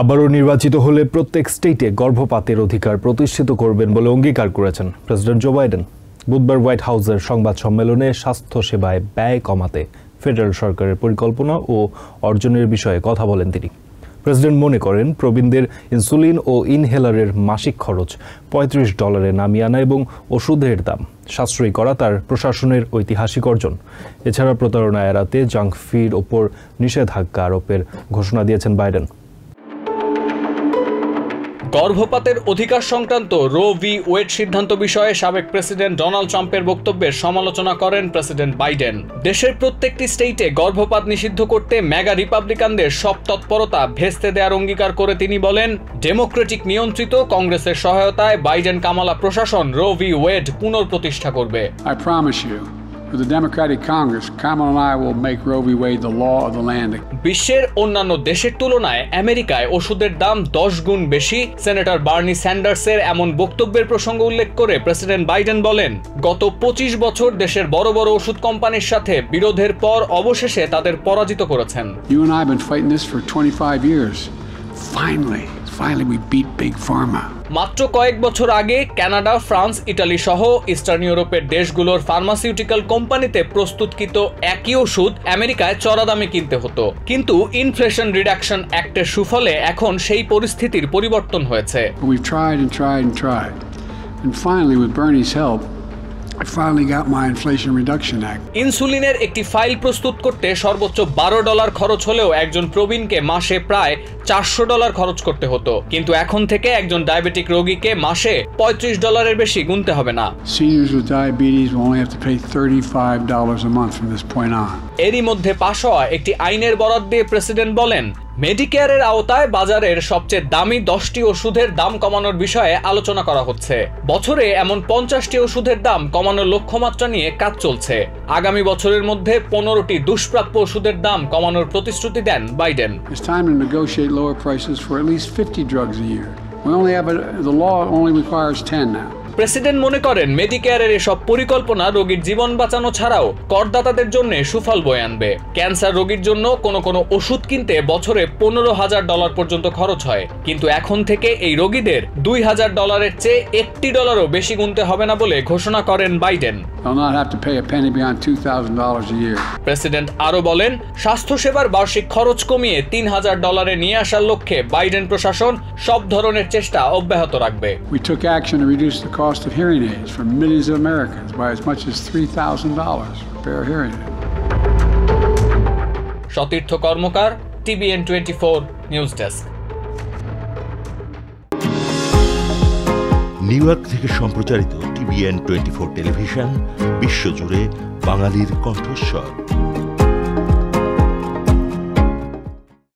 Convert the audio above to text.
আবারও নির্বাচিত হলে প্রত্যেক স্টেটে গর্ভপাতের অধিকার প্রতিষ্ঠিত করবেন বলে অঙ্গীকার করেছেন প্রেসিডেন্ট জো বাইডেন। বুধবার হোয়াইট হাউসের সংবাদ সম্মেলনে স্বাস্থ্যসেবায় ব্যয় কমাতে ফেডারেল সরকারের পরিকল্পনা ও অর্জনের বিষয়ে কথা বলেন তিনি। প্রেসিডেন্ট মনে করেন প্রবীণদের ইনসুলিন ও ইনহেলারের মাসিক খরচ $35 নামিয়ে আনা এবং ওষুধের দাম সাশ্রয়ী করা তার প্রশাসনের ঐতিহাসিক অর্জন। এছাড়া প্রতারণা এড়াতে জাঙ্ক ফুডের ওপর নিষেধাজ্ঞা আরোপের ঘোষণা দিয়েছেন বাইডেন। গর্ভপাতের অধিকার সংক্রান্ত রো ভি ওয়েড সিদ্ধান্ত বিষয়ে সাবেক প্রেসিডেন্ট ডোনাল্ড ট্রাম্পের বক্তব্যের সমালোচনা করেন প্রেসিডেন্ট বাইডেন। দেশের প্রত্যেকটি স্টেটে গর্ভপাত নিষিদ্ধ করতে মেগা রিপাবলিকানদের সব তৎপরতা ভেস্তে দেওয়ার অঙ্গীকার করে তিনি বলেন, ডেমোক্রেটিক নিয়ন্ত্রিত কংগ্রেসের সহায়তায় বাইডেন কামালা প্রশাসন রো ভি ওয়েড পুনঃপ্রতিষ্ঠা করবে। I promise you. For the Democratic Congress, Kamala and I will make Roe v. Wade the law of the land. বিশ্বের অন্যান্য দেশের তুলনায় আমেরিকায় ওষুধের দাম 10 গুণ বেশি। সেনেটর বার্নি স্যান্ডার্সের এমন বক্তব্যের প্রসঙ্গ উল্লেখ করে প্রেসিডেন্ট বাইডেন বলেন, গত 25 বছর দেশের বড় বড় ওষুধ কোম্পানির সাথে বিরোধের পর অবশেষে তাদের পরাজিত করেছেন। You and I have been fighting this for 25 years. Finally we beat Big Pharma. মাত্র কয়েক বছর আগে কানাডা, ফ্রান্স, ইটালি সহ ইস্টার্ন ইউরোপের দেশগুলোর ফার্মাসিউটিক্যাল কোম্পানিতে প্রস্তুতকৃত একই ওষুধ আমেরিকায় চড়া দামে কিনতে হতো, কিন্তু ইনফ্লেশন রিডাকশন অ্যাক্টের সুফলে এখন সেই পরিস্থিতির পরিবর্তন হয়েছে। I finally got my Inflation Reduction Act. ইনসুলিনের একটি ফাইল প্রস্তুত করতে সর্বোচ্চ $12 খরচ হলেও একজন প্রবীণকে মাসে প্রায় $400 খরচ করতে হতো, কিন্তু এখন থেকে একজন ডায়াবেটিক রোগীকে মাসে $35 বেশি গুনতে হবে না। Seniors with diabetes will only have to pay $35 a month from this point on. এরই মধ্যে পাশ হওয়া একটি আইনের বরাত দিয়ে প্রেসিডেন্ট বলেন, মেডিকেয়ারের আওতায় বাজারের সবচেয়ে দামি 10টি ওষুধের দাম কমানোর বিষয়ে আলোচনা করা হচ্ছে। বছরে এমন 50টি ওষুধের দাম কমানোর লক্ষ্যমাত্রা নিয়ে কাজ চলছে। আগামী বছরের মধ্যে 15টি দুষ্প্রাপ্য ওষুধের দাম কমানোর প্রতিশ্রুতি দেন বাইডেন। প্রেসিডেন্ট মনে করেন মেডিকেয়ারের এসব পরিকল্পনা রোগীর জীবন বাঁচানো ছাড়াও করদাতাদের জন্য সুফল বয়ে আনবে। ক্যান্সার রোগীর জন্য কোনো ওষুধ কিনতে বছরে $15,000 পর্যন্ত খরচ হয়, কিন্তু এখন থেকে এই রোগীদের $2,000 চেয়ে $1 বেশি গুনতে হবে না বলে ঘোষণা করেন বাইডেন। প্রেসিডেন্ট আরও বলেন, স্বাস্থ্যসেবার বার্ষিক খরচ কমিয়ে $3,000 নিয়ে আসার লক্ষ্যে বাইডেন প্রশাসন সব ধরনের চেষ্টা অব্যাহত রাখবে। Cost of hearing aids for millions of Americans by as much as $3,000 per pair of hearing aids. Satirtha Karmakar, TBN24 news desk. New York থেকে সম্প্রচারিত TBN24 টেলিভিশন, বিশ্বজুড়ে বাঙালির কণ্ঠস্বর।